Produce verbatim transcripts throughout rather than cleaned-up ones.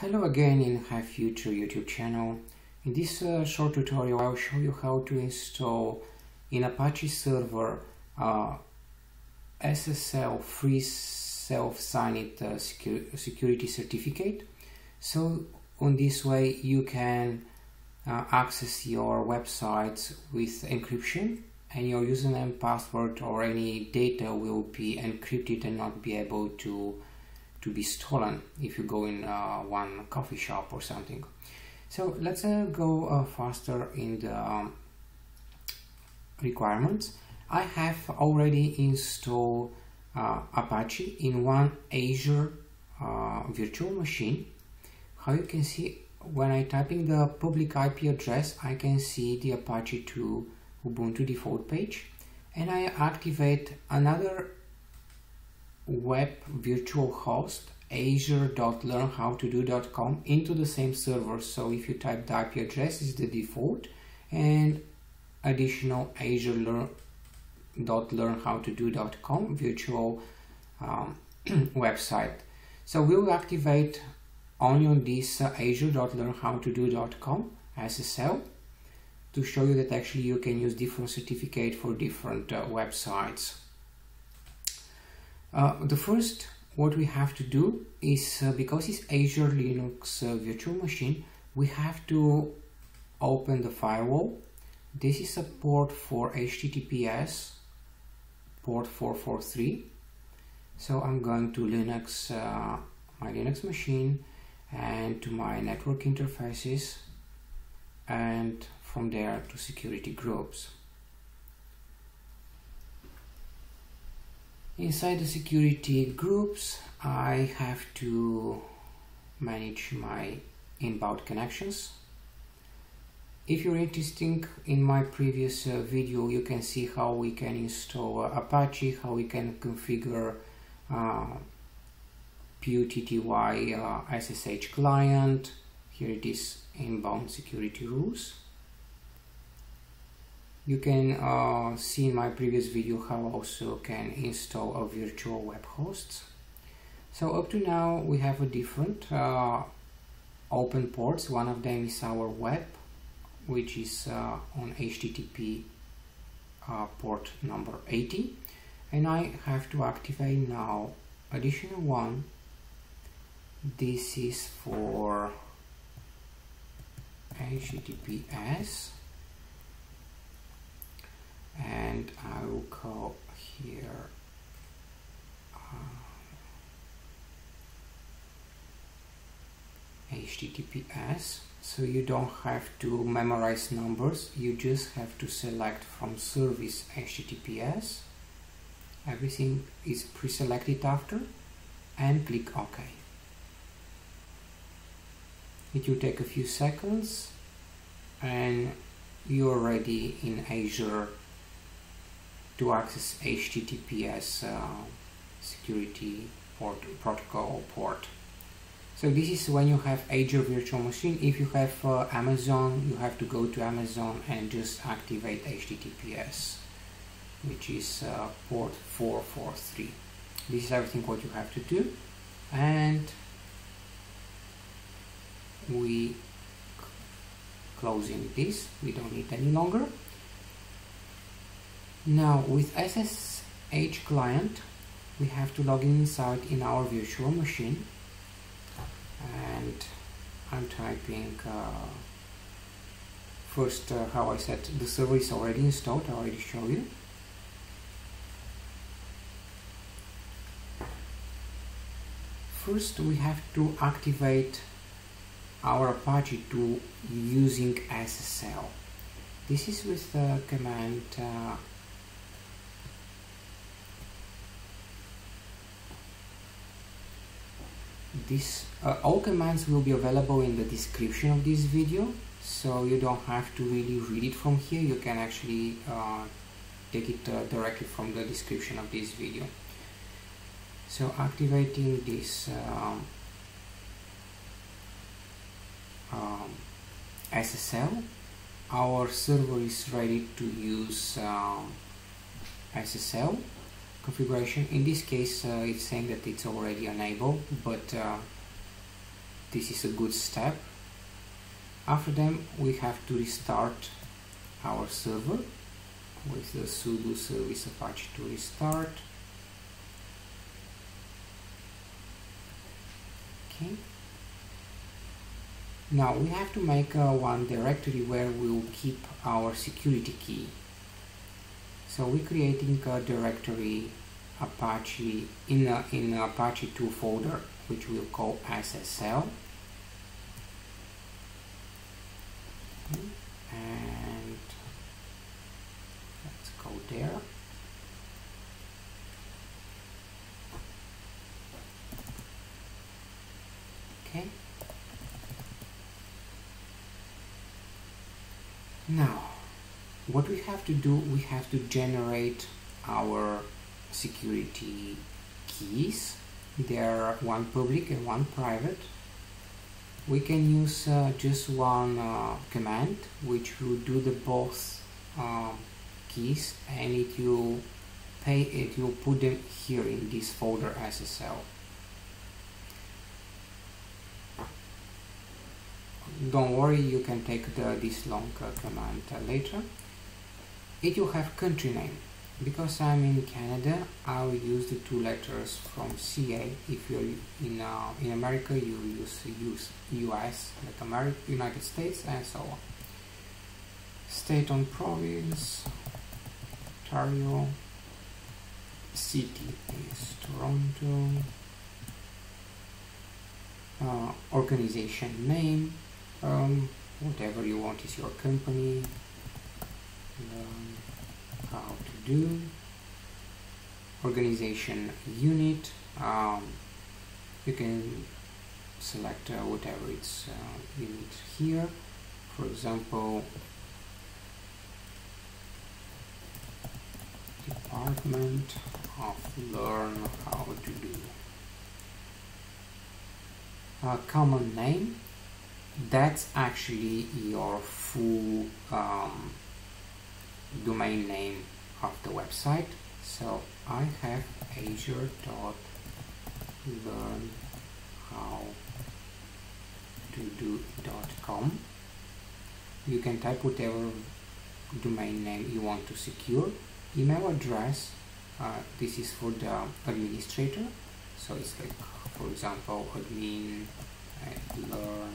Hello again in HAVEFUTURE YouTube channel. In this uh, short tutorial I'll show you how to install in Apache server uh, S S L free self-signed uh, secu security certificate. So on this way you can uh, access your websites with encryption and your username, password or any data will be encrypted and not be able to to be stolen if you go in uh, one coffee shop or something. So let's uh, go uh, faster in the um, requirements. I have already installed uh, Apache in one Azure uh, virtual machine. How you can see, when I type in the public I P address, I can see the Apache to Ubuntu default page, and I activate another web virtual host, azure dot learn how to do dot com, into the same server. So if you type the I P address, is the default, and additional azure dot learn how to do dot com virtual um, website. So we'll activate only on this uh, azure dot learn how to do dot com S S L to show you that actually you can use different certificate for different uh, websites. Uh, the first what we have to do is, uh, because it's Azure Linux uh, virtual machine, we have to open the firewall. This is a port for H T T P S, port four forty-three. So I'm going to Linux, uh, my Linux machine, and to my network interfaces, and from there to security groups. Inside the security groups, I have to manage my inbound connections. If you're interested, in my previous uh, video, you can see how we can install uh, Apache, how we can configure uh, PuTTY uh, S S H client. Here it is, inbound security rules. You can uh, see in my previous video how also can install a virtual web host. So up to now we have a different uh, open ports. One of them is our web, which is uh, on H T T P uh, port number eighty, and I have to activate now additional one. This is for H T T P S. And I will call here uh, H T T P S. So you don't have to memorize numbers, you just have to select from service H T T P S. Everything is pre-selected after, and click OK. It will take a few seconds and you're already in Azure to access H T T P S uh, security port, protocol port. So this is when you have Azure virtual machine. If you have uh, Amazon, you have to go to Amazon and just activate H T T P S, which is uh, port four forty-three. This is everything what you have to do, and we closing this, we don't need any longer. Now with S S H client, we have to log in inside in our virtual machine, and I'm typing uh, first uh, how I said the server is already installed. I already show you. First we have to activate our Apache to using S S L. This is with the command uh, This, uh, all commands will be available in the description of this video, so you don't have to really read it from here. You can actually uh, take it uh, directly from the description of this video. So activating this um, um, S S L, our server is ready to use um, S S L configuration. In this case, uh, it's saying that it's already enabled, but uh, This is a good step. After them, we have to restart our server with the sudo service apache to restart. Okay. Now we have to make uh, one directory where we will keep our security key. So we're creating a directory Apache in a, in a Apache two folder, which we'll call S S L. And let's go there. Okay. Now, what we have to do, we have to generate our security keys. There are one public and one private. We can use uh, just one uh, command, which will do the both uh, keys, and it will pay it will put them here in this folder S S L. Don't worry, you can take the, this long uh, command uh, later. It will have country name. Because I'm in Canada, I'll use the two letters from C A. If you're in uh, in America, you use use U S like America, United States, and so on. State on province, Ontario. City is Toronto. Uh, organization name, um, whatever you want is your company. Um, how to do, organization unit, um, you can select uh, whatever it's uh, unit here, for example, Department of Learn How to Do. Uh, common name, that's actually your full um, domain name of the website. So I have azure dot learn how to do dot com. You can type whatever domain name you want to secure. Email address, uh, this is for the administrator, so it's like, for example, admin at learn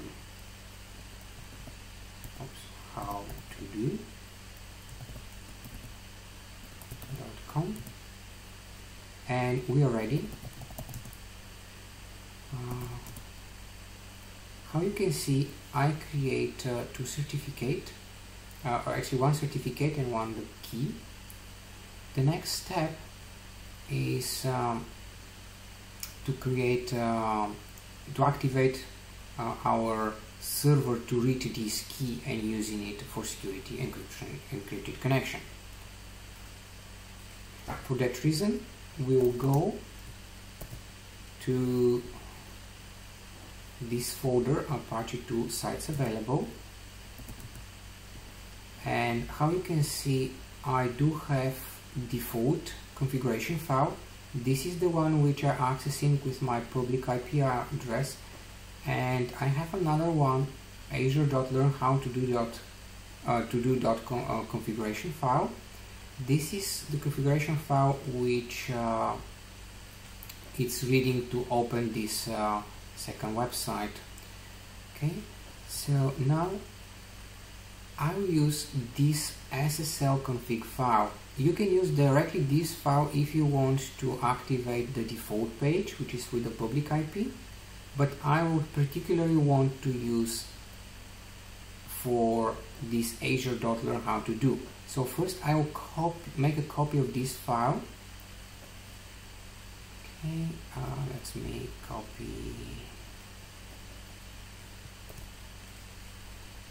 oops, how to do dot com, and we are ready. Uh, how you can see, I create uh, two certificate, uh, or actually one certificate and one the key. The next step is um, to create, uh, to activate uh, our server to read this key and using it for security encryption, encrypted connection. For that reason, we will go to this folder Apache two sites available, and how you can see, I do have default configuration file. This is the one which I'm accessing with my public I P address, and I have another one, azure dot learn how to do dot com uh, configuration file. This is the configuration file which uh, it's reading to open this uh, second website. Okay, so now I will use this S S L config file. You can use directly this file if you want to activate the default page, which is with the public I P, but I would particularly want to use for this azure dot learn how to do. So first I will copy, make a copy of this file. Okay, uh, let's make copy.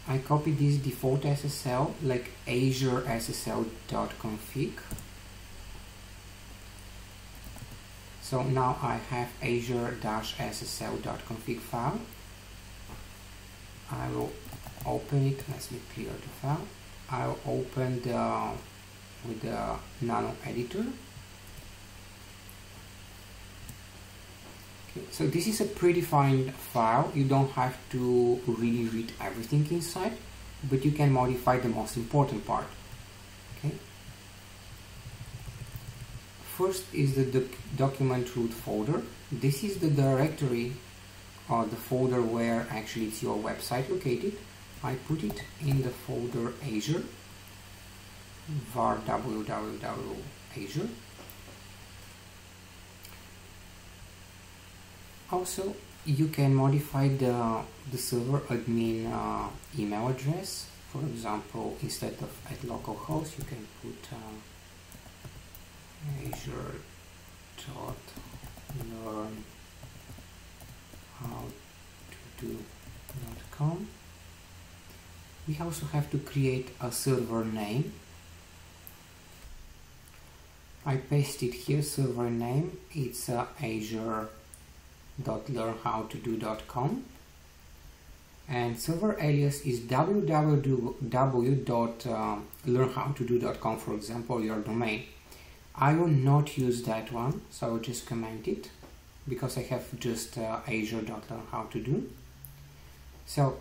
I copy this default S S L, like azure S S L dot config. So now I have azure S S L dot config file. I will open it. Let me clear the file. I'll open the with the nano editor. So this is a predefined file. You don't have to really read everything inside, but you can modify the most important part. Okay. First is the doc document root folder. This is the directory or the folder where actually it's your website located. I put it in the folder Azure, var www Azure. Also, you can modify the, the server admin uh, email address. For example, instead of at localhost, you can put uh, azure dot learn how to do dot com. We also have to create a server name. I pasted here server name. It's uh, azure dot learn how to do dot com, and server alias is w w w dot learn how to do dot com, for example, your domain. I will not use that one, so I will just comment it because I have just uh, azure dot learn how to do. So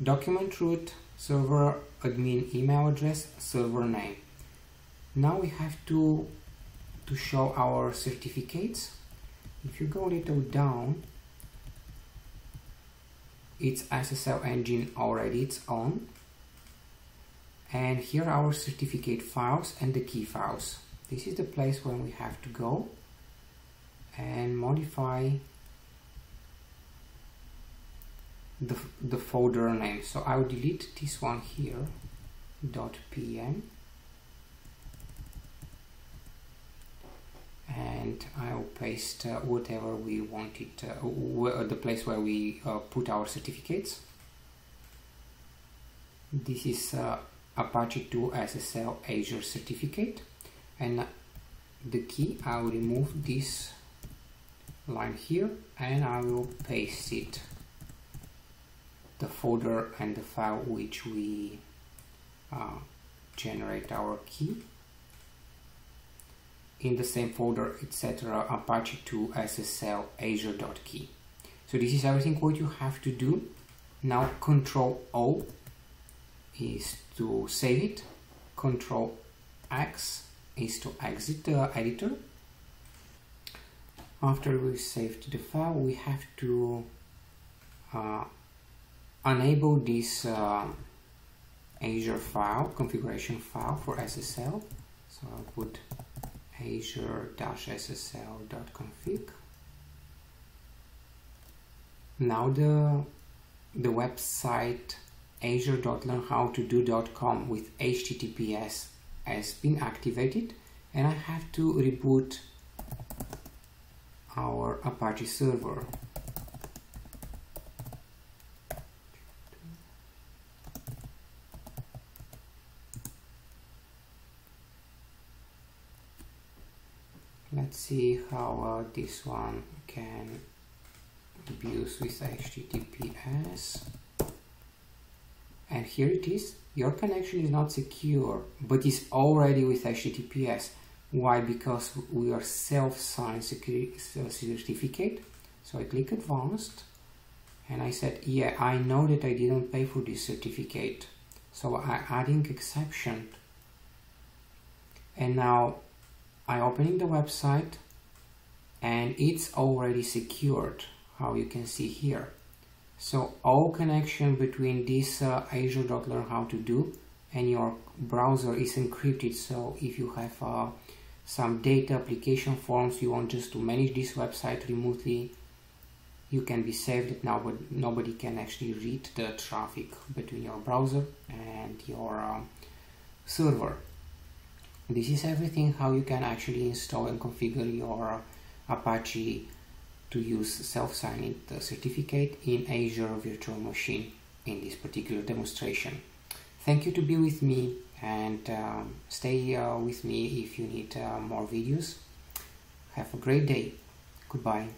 document root, server admin email address, server name. Now we have to to show our certificates. If you go a little down, it's S S L engine already, it's on. And here are our certificate files and the key files. This is the place where we have to go and modify the, the folder name. So I'll delete this one here, .pm. And I'll paste uh, whatever we wanted, uh, the place where we uh, put our certificates. This is uh, Apache two S S L Azure certificate, and the key, I'll remove this line here and I will paste it, the folder and the file which we uh, generate our key. In the same folder, et cetera, Apache two S S L Azure.key. So this is everything what you have to do. Now control O is to save it, control X is to exit the editor. After we saved the file, we have to uh, enable this uh, Azure file, configuration file for S S L. So I'll put azure dash s s l dot config. Now the the website azure dot learn how to do dot com with H T T P S has been activated, and I have to reboot our Apache server. Let's see how uh, this one can be used with H T T P S. And here it is. Your connection is not secure, but it's already with H T T P S. Why? Because we are self-signed certificate. So I click advanced and I said, yeah, I know that I didn't pay for this certificate. So I'm adding exception. And now I'm opening the website and it's already secured, how you can see here. So all connection between this uh, azure dot learn how to do and your browser is encrypted. So if you have uh, some data application forms you want just to manage this website remotely, you can be safe that now nobody can actually read the traffic between your browser and your uh, server. This is everything how you can actually install and configure your Apache to use self-signed certificate in Azure virtual machine in this particular demonstration. Thank you to be with me, and um, stay uh, with me if you need uh, more videos. Have a great day. Goodbye.